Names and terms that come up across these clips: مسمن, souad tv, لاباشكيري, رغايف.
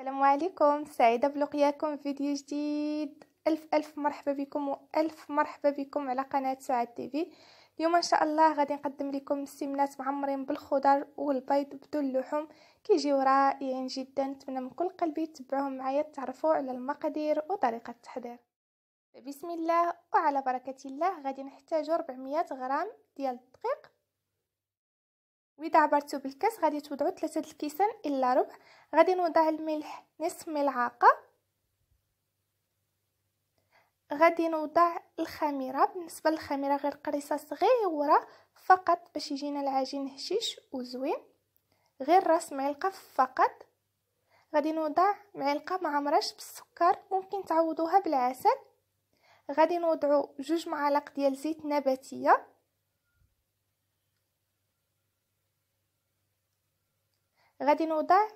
السلام عليكم، سعيدة بلقياكم في فيديو جديد. ألف مرحبا بكم وألف مرحبا بكم على قناة سعاد تيفي. اليوم إن شاء الله غادي نقدم لكم مسمنات معمرين بالخضر والبيض بدون اللحوم، كيجيو رائعين جدا. نتمنى من كل قلبي تتبعوهم معايا تعرفوا على المقادير وطريقة التحضير. بسم الله وعلى بركة الله. غادي نحتاجو 400 غرام ديال الدقيق، وإذا عبرتو بالكاس غادي توضعوا 3 الكيسان إلا ربع. غادي نوضع الملح نصف ملعقة، غادي نوضع الخميرة. بالنسبة للخميرة غير قريصة صغيرة فقط باش يجينا العجين هشيش وزوين، غير راس معلقة فقط. غادي نوضع معلقة معمرش بالسكر، ممكن تعوضوها بالعسل. غادي نوضعوا 2 معالق ديال زيت نباتية. غادي نوضع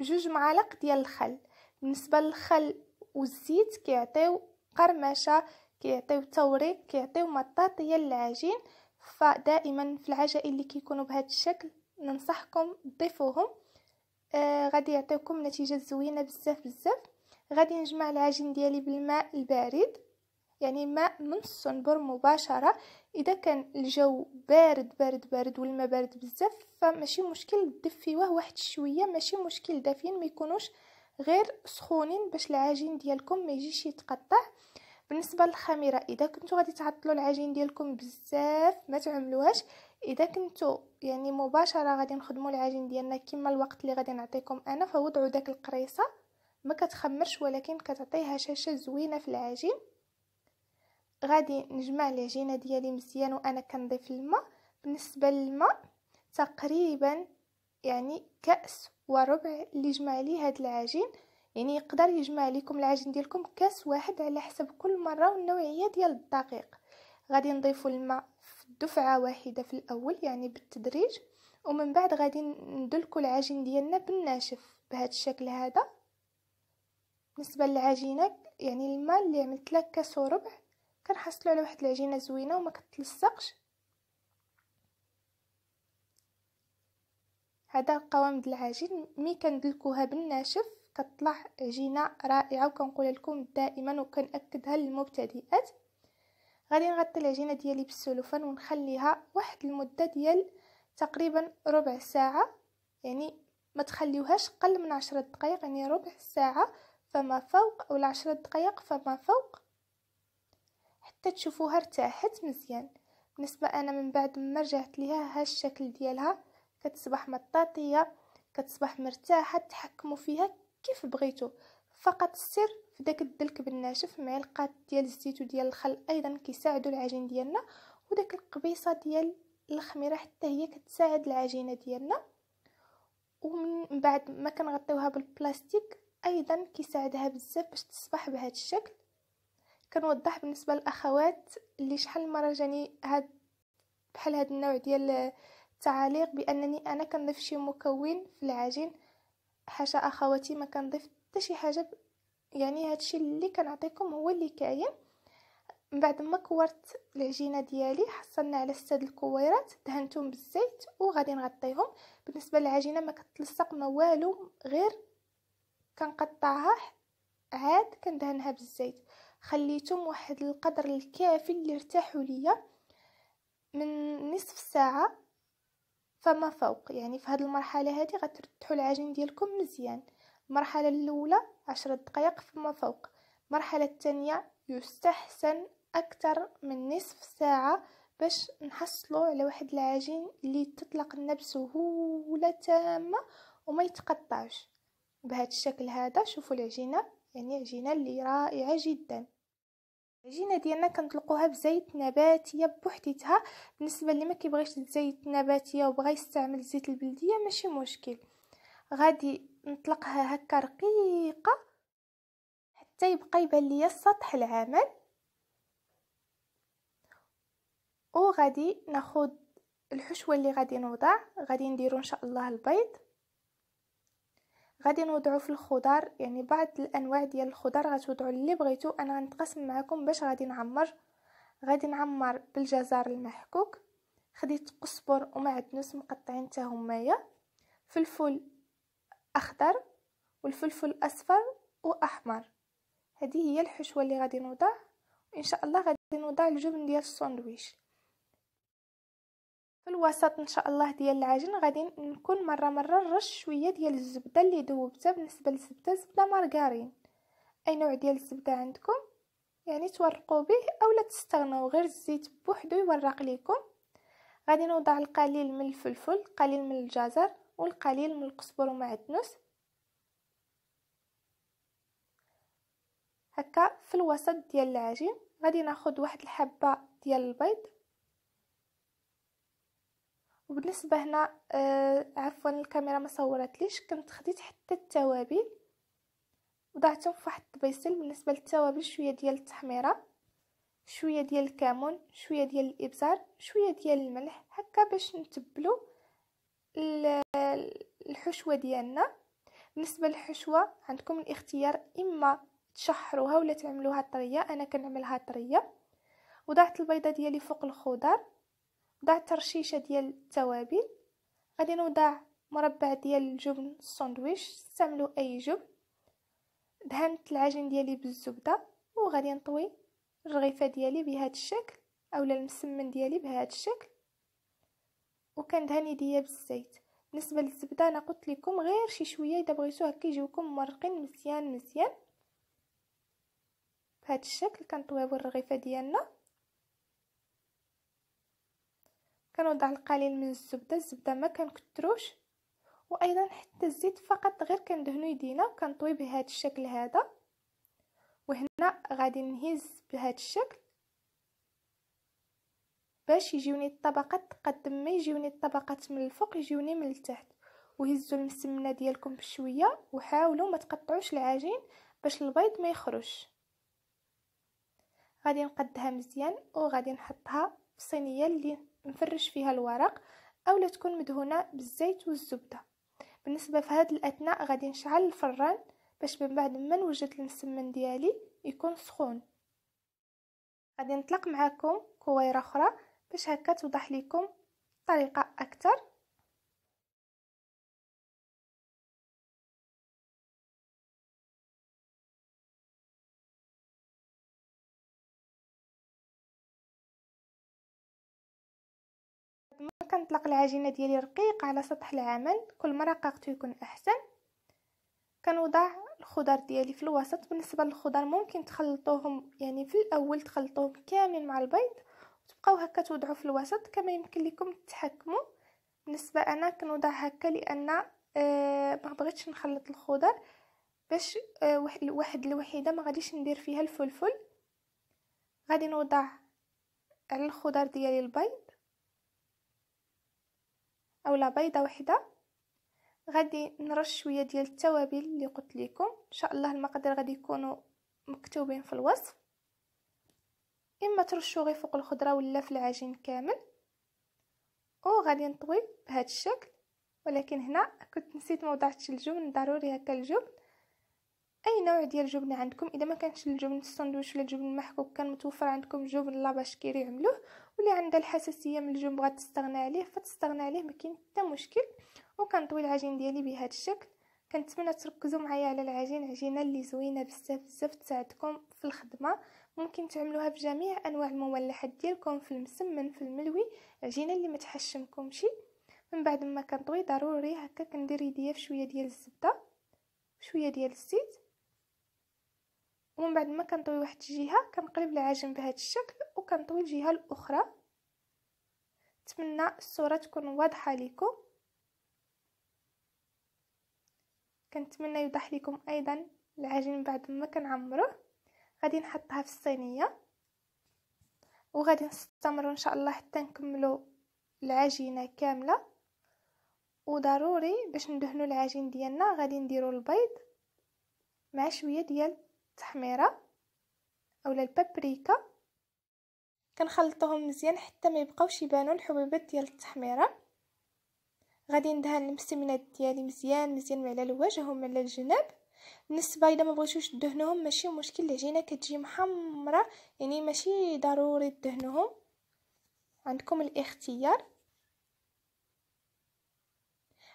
2 معالق ديال الخل. بالنسبه للخل والزيت كيعطيو قرمشه، كيعطيو توريق، كيعطيو مطاطيه للعجين، فدائما في العجائن اللي كيكونوا بهذا الشكل ننصحكم تضيفوهم. غادي يعطيوكم نتيجه زوينه بزاف بزاف. غادي نجمع العجين ديالي بالماء البارد، يعني ماء من الصنبور مباشره. اذا كان الجو بارد بارد بارد والماء بارد بزاف فماشي مشكل دفيوه واحد شويه، ماشي مشكل. دافين ما يكونوش غير سخونين باش العجين ديالكم ما يجيش يتقطع. بالنسبه للخميره، اذا كنتو غادي تعطلوا العجين ديالكم بزاف ما تعملوهاش. اذا كنتو يعني مباشره غادي نخدموا العجين ديالنا كما الوقت اللي غادي نعطيكم انا، فوضعوا داك القريصه ما كتخمرش ولكن كتعطي هشاشه زوينه في العجين. غادي نجمع العجينه ديالي مزيان وانا كنضيف الماء. بالنسبه للماء تقريبا يعني كاس وربع اللي جمع لي هذا العجين، يعني يقدر يجمع لكم العجين ديالكم كاس واحد على حسب كل مره والنوعيه ديال الدقيق. غادي نضيفوا الماء في دفعه واحده في الاول، يعني بالتدريج، ومن بعد غادي ندلكوا العجين ديالنا بالناشف بهذا الشكل هذا. بالنسبه للعجينه يعني الماء اللي عملت لك كاس وربع كنحصلوا على واحد العجينه زوينه وما كتلصقش. هذا القوام ديال العجين ملي كندلكوها بالناشف كتطلع عجينه رائعه، وكنقول لكم دائما وكنأكدها للمبتدئات. غادي نغطي العجينه ديالي بالسلوفان ونخليها واحد المده ديال تقريبا ربع ساعه، يعني ما تخليوهاش قل من 10 دقائق، يعني ربع ساعه فما فوق ولا 10 دقائق فما فوق، حتى تشوفوها ارتاحت مزيان. بالنسبه انا من بعد ما رجعت ليها هالشكل ديالها، كتصبح مطاطيه، كتصبح مرتاحه، تحكموا فيها كيف بغيتو. فقط السر في داك الدلك بالناشف، معلقات ديال الزيت وديال الخل ايضا كيساعدوا العجين ديالنا، وداك القبيصه ديال الخميره حتى هي كتساعد العجينه ديالنا. ومن بعد ما كنغطيوها بالبلاستيك ايضا كيساعدها بزاف باش تصبح بهذا الشكل. كنوضح بالنسبه للاخوات اللي شحال مره جاني هاد بحال هاد النوع ديال التعاليق بانني انا كنضيف شي مكون في العجين. حاشا اخواتي، ما كنضيف حتى شي حاجه، يعني هادشي اللي كنعطيكم هو اللي كاين. من بعد ما كورت العجينه ديالي حصلنا على 6 الكويرات، دهنتهم بالزيت وغادي نغطيهم. بالنسبه للعجينه ما كتلصق ما والو، غير كنقطعها عاد كندهنها بالزيت. خليتهم واحد القدر الكافي اللي ارتاحوا ليا من نصف ساعه فما فوق، يعني في هذه المرحله هذه غترتحوا العجين ديالكم مزيان. المرحله الاولى 10 دقائق فما فوق، المرحله الثانيه يستحسن اكثر من نصف ساعه باش نحصلوا على واحد العجين اللي تطلق لنا بسهوله تامه وما يتقطعش بهذا الشكل هذا. شوفوا العجينه، يعني عجينه اللي رائعه جدا. العجينه ديالنا كنطلقوها بزيت نباتيه بوحديتها. بالنسبه اللي ما كيبغيش الزيت النباتيه وبغى يستعمل الزيت البلديه ماشي مشكل. غادي نطلقها هكا رقيقه حتى يبقى يبان ليا السطح العامل، وغادي ناخد الحشوه اللي غادي نوضع. غادي نديرو ان شاء الله البيض، غادي نوضعوا في الخضار، يعني بعض الانواع ديال الخضار غتوضعوا اللي بغيتو. انا غنتقسم معكم باش غادي نعمر. غادي نعمر بالجزر المحكوك، خديت قزبر ومعدنوس مقطعين حتى همايا، فلفل اخضر والفلفل أصفر وأحمر. هذه هي الحشوة اللي غادي نوضع، وإن شاء الله غادي نوضع الجبن ديال الساندويتش. في الوسط إن شاء الله ديال العجين غادي نكون مرة نرش شوية ديال الزبدة اللي ذوبتها. بالنسبة للزبدة زبدة مارغرين، أي نوع ديال الزبدة عندكم يعني تورقوا به أولا تستغنوا غير الزيت بوحدو يورق ليكم. غادي نوضع القليل من الفلفل، القليل من الجزر، والقليل من القزبر ومعدنوس هكا في الوسط ديال العجين. غادي ناخذ واحد الحبه ديال البيض، وبالنسبه هنا عفوا الكاميرا ما صورتليش، كنت خديت حتى التوابل وضعتهم في واحد الطبيسل. بالنسبه للتوابل شويه ديال التحميره، شويه ديال الكمون، شويه ديال الابزار، شويه ديال الملح هكا باش نتبلو الحشوه ديالنا. بالنسبه للحشوه عندكم الاختيار، اما تشحروها ولا تعملوها طريه، انا كنعملها طريه. وضعت البيضه ديالي فوق الخضر، وضعت ترشيشه ديال التوابل. غادي نوضع مربع ديال الجبن الساندويتش، استعملوا اي جبن. دهنت العجين ديالي بالزبده، وغادي نطوي الرغيفه ديالي بهذا الشكل اولا المسمن ديالي بهذا الشكل، وكندهن يديا بالزيت. بالنسبه للزبده انا قلت لكم غير شي شويه، اذا بغيتو هكا يجيوكم مرقين مزيان مزيان بهذا الشكل. كنطويو الرغيفه ديالنا، كنوضع القليل من الزبده، الزبده ما كنكثروش، وايضا حتى الزيت فقط، غير كندهنوا يدينا وكنطوي بهذا الشكل هذا. وهنا غادي نهز بهذا الشكل باش يجيوني الطبقات قد ما يجيوني الطبقات من الفوق يجيوني من التحت. وهزوا المسمنه ديالكم بشويه، وحاولوا ما تقطعوش العجين باش البيض ما يخرجش. غادي نقدها مزيان، وغادي نحطها في صينيه اللي نفرش فيها الورق، اولا تكون مدهونه بالزيت والزبده. بالنسبه في هذا الاثناء غادي نشعل الفران باش من بعد ما نوجد المسمن ديالي يكون سخون. غادي نطلق معكم كويره اخرى باش هكا توضح لكم الطريقه اكثر. ما كنطلق العجينه ديالي رقيقه على سطح العمل، كل ما رققته يكون احسن. كنوضع الخضر ديالي في الوسط. بالنسبه للخضر ممكن تخلطوهم، يعني في الاول تخلطوهم كامل مع البيض وتبقاو هكا توضعوا في الوسط كما يمكن لكم تتحكموا. بالنسبه انا كنوضع هكا لان ما بغيتش نخلط الخضر باش واحد الوحيده ما غاديش ندير فيها الفلفل. غادي نوضع على الخضر ديالي البيض اولا بيضه وحده. غادي نرش شويه ديال التوابل اللي قلت لكم، ان شاء الله المقادير غادي يكونوا مكتوبين في الوصف، اما ترشوا غير فوق الخضره ولا في العجين كامل. وغادي نطوي بهذا الشكل. ولكن هنا كنت نسيت ما وضعتش الجبن، ضروري هكا الجبن، اي نوع ديال الجبن عندكم. اذا ما كانش الجبن الساندويتش ولا الجبن محكوك، كان متوفر عندكم جبن لاباشكيري عملوه. واللي عندها الحساسيه من الجبن بغات تستغنى عليه فتستغنى عليه، ما كاين حتى مشكل. وكنطوي العجين ديالي بهذا الشكل. كنتمنى تركزوا معايا على العجين، عجينه اللي زوينه بزاف بزاف تساعدكم في الخدمه. ممكن تعملوها بجميع انواع المملحات ديالكم، في المسمن، في الملوي، عجينه اللي ما تحشمكمش. من بعد ما كنطوي ضروري هكا كندير يديا في شويه ديال الزبده، شويه ديال الزيت، ومن بعد ما كنطوي واحد الجهه كنقلب العجين بهذا الشكل وكنطوي الجهه الاخرى. نتمنى الصوره تكون واضحه لكم. كنتمنى يوضح لكم ايضا العجين بعد ما كنعمروه. غادي نحطها في الصينيه وغادي نستمروا ان شاء الله حتى نكملوا العجينه كامله. وضروري باش ندهنوا العجين ديالنا غادي نديروا البيض مع شويه ديال التحميره اولا البابريكا، كنخلطوهم مزيان حتى ما يبقاوش يبانوا الحبوبات ديال التحميره. غادي ندهن المسمنات ديالي مزيان مزيان من على الوجه ومن على الجناب. بالنسبه اذا ما بغيتوش تدهنوهم ماشي مشكل، العجينه كتجي محمره، يعني ماشي ضروري تدهنوهم، عندكم الاختيار.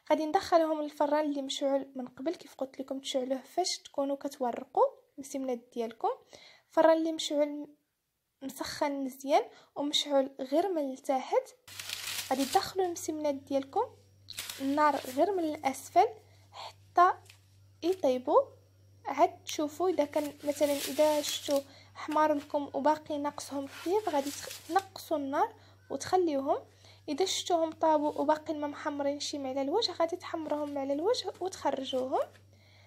غادي ندخلهم للفران اللي مشعول من قبل كيف قلت لكم تشعلوه فاش تكونوا كتورقوا المسمنات ديالكم. الفران اللي مشعول مسخن مزيان ومشعول غير من التحت، غادي تدخلوا المسمنات ديالكم النار غير من الاسفل حتى يطيبوا. عاد تشوفوا اذا كان مثلا اذا شفتوا احمر لكم وباقي ناقصهم الطيب غادي تنقصوا النار وتخليوهم. اذا شفتوهم طابوا وباقي ما محمرين شي على الوجه غادي تحمرهم على الوجه وتخرجوهم.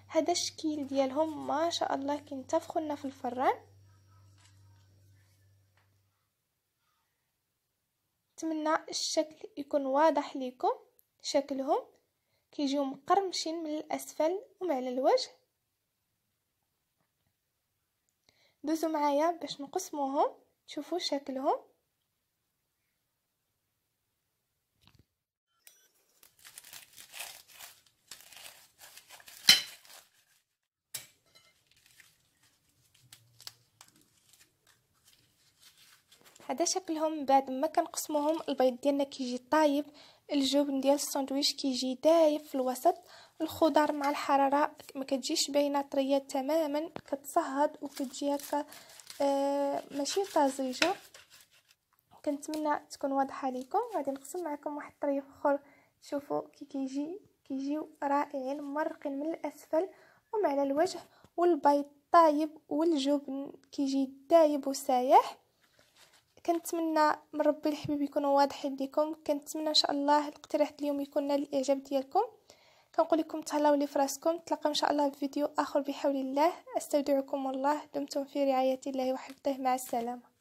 هذا الشكل ديالهم ما شاء الله كينتفخوا لنا في الفران. نتمنى الشكل يكون واضح ليكم، شكلهم كيجيو مقرمشين من الاسفل ومع على الوجه. دوزوا معايا باش نقسموهم تشوفوا شكلهم. هذا شكلهم بعد ما كنقسموهم. البيض ديالنا كيجي طايب، الجبن ديال الساندويتش كيجي دايب في الوسط، الخضر مع الحراره ما كتجيش باينه طريه تماما، كتصهد وكتجي هكا ماشي طازجه. كنتمنى تكون واضحه لكم. غادي نقسم معكم واحد الطريف اخر شوفوا كي كيجيو رائعين مرقين من الاسفل ومع على الوجه، والبيض طايب والجبن كيجي دايب وسايح. كنتمنى من ربي الحبيب يكونوا واضحين لكم. كنتمنى ان شاء الله الاقتراح اليوم يكون نال الاعجاب ديالكم. كنقول لكم تهلاو لي فراسكم، تلاقاو ان شاء الله في فيديو اخر بحول الله. استودعكم الله، دمتم في رعايه الله وحفظه، مع السلامه.